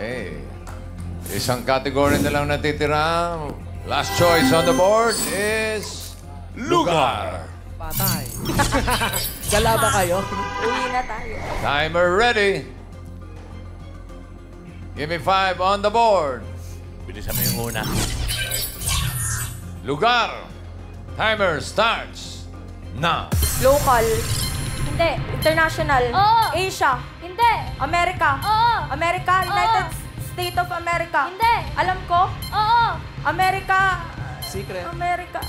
Okay. Isang kategory na lang natitira. Last choice on the board is... Lugar! Patay. Galaba kayo. Uwi na tayo. Timer ready. Give me 5 on the board. Bilisan mo yung una. Lugar. Timer starts now. Local. Hindi. International. Oo. Asia. Hindi. America. Oo. America. United States of America. Hindi. Alam ko. Oo. America. Secret. America.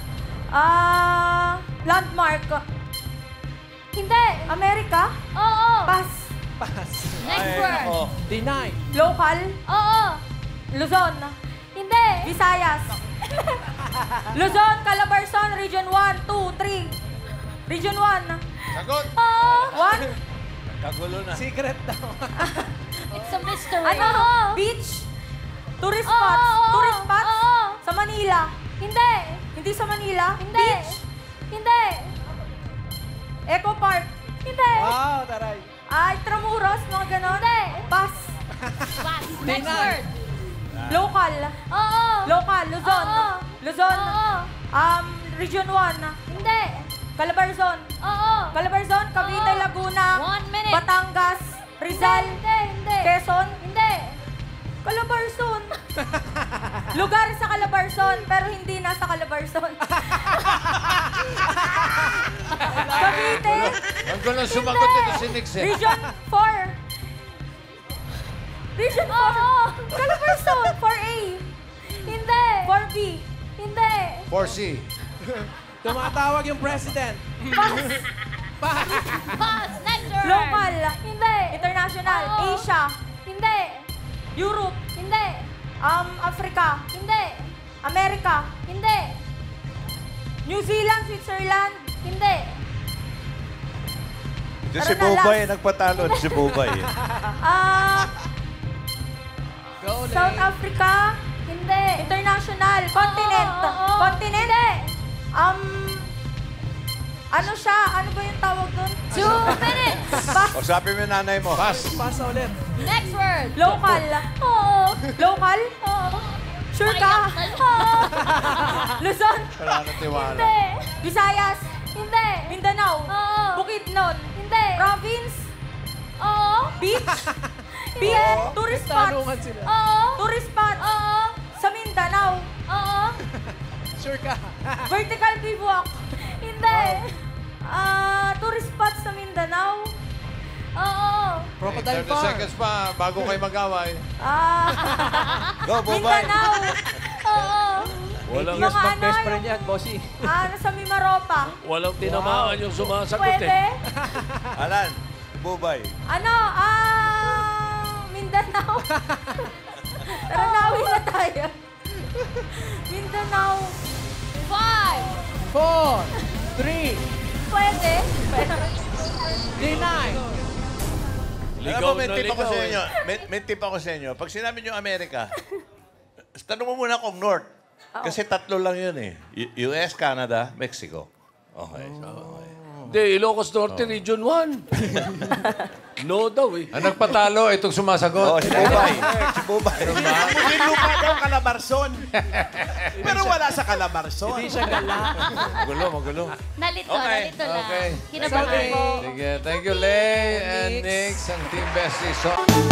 Landmark. Hindi. America. Oo. Pass. Pass. Next word. Deny. Local. Oo. Luzon. Hindi. Visayas. Luzon, Calabarzon, Region 1, 2, 3. Region 1. Sagot. Oo. 1. Kagulo na. Secret daw. It's a mystery. Ano? Beach. Tourist spots. Tourist spots. Sa Manila. Hindi. Hindi sa Manila. Hindi. Beach. Hindi. Eco Park. Hindi. Wow, taray. Ah, Tramuros, mga ganon. Hindi. Bus. Bus. Next word. Local. Oo. Local. Luzon. Oo. Luzon. Oo. Region 1. Hindi. Calabarzon. Oo. Calabarzon, Cavite, Laguna. 1 minute. Batangas. Rizal. Hindi. Hindi. Quezon. Hindi. Calabarzon. Lugar sa Calabarzon, pero hindi nasa Calabarzon. Cavite. Huwag ko lang sumagot ito si Nixon. Region 4. Region 4. Calabarzon. 4A. Hindi. 4B. Hindi. 4C. Tumatawag yung president. Pass. Pass. Pass. Next. Local. Hindi. International. Asia. Hindi. Europe. Hindi. Africa. Hindi. America. Hindi. New Zealand. Switzerland. Hindi. Diyan si Bubay. Nagpatalo si Bubay. South Africa. Hindi. International. Continent. Continent. Hindi. Ano siya? Ano ba yung tawag doon? 2 minutes. Pass. O sabi mo yung nanay mo. Pass. Pass ulit. Next word. Local. Oo. Local? Oo. Sure ka? Oo. Luzon? Wala na tiwala. Hindi. Visayas? Hindi. Mindanao? Oo. Bukidnon? Hindi. Province? Oo. Beach? Beach? Tourist spots? Oo. Tourist spots? Oo. Sa Mindanao? Oo. Sure ka? Vertical bivouac? Hindi. Tourist spots sa Mindanao? Oo. Crocodile Park. 30 seconds pa bago kayo mag-away. Mindanao. Oo. Walang respect best friend yan, bossy. Nasa Mimaropa. Walang tinamaan yung sumasagot eh. Pwede. Alan, Bubay. Ano? Mindanao. Taranawin na tayo. Mindanao. 5, 4, 3. Pwede. Deny. Ligaw na ligaw eh. May tip ako sa inyo. Pag sinabi nyo Amerika, tanong mo muna kung North. Kasi 3 lang yun eh. US, Canada, Mexico. Okay. Hindi, Ilocos Norte, Region 1. No daw eh. Ang nagpatalo, itong sumasagot. Oo, si Bubay. Si Bubay. Hindi lupa daw Calabarzon. Pero wala sa Calabarzon. Hindi siya gala. Magulo, magulo. Nalito, nalito na. Kinabahan ko. Thank you, Lay and Nix, ang Team Bestie.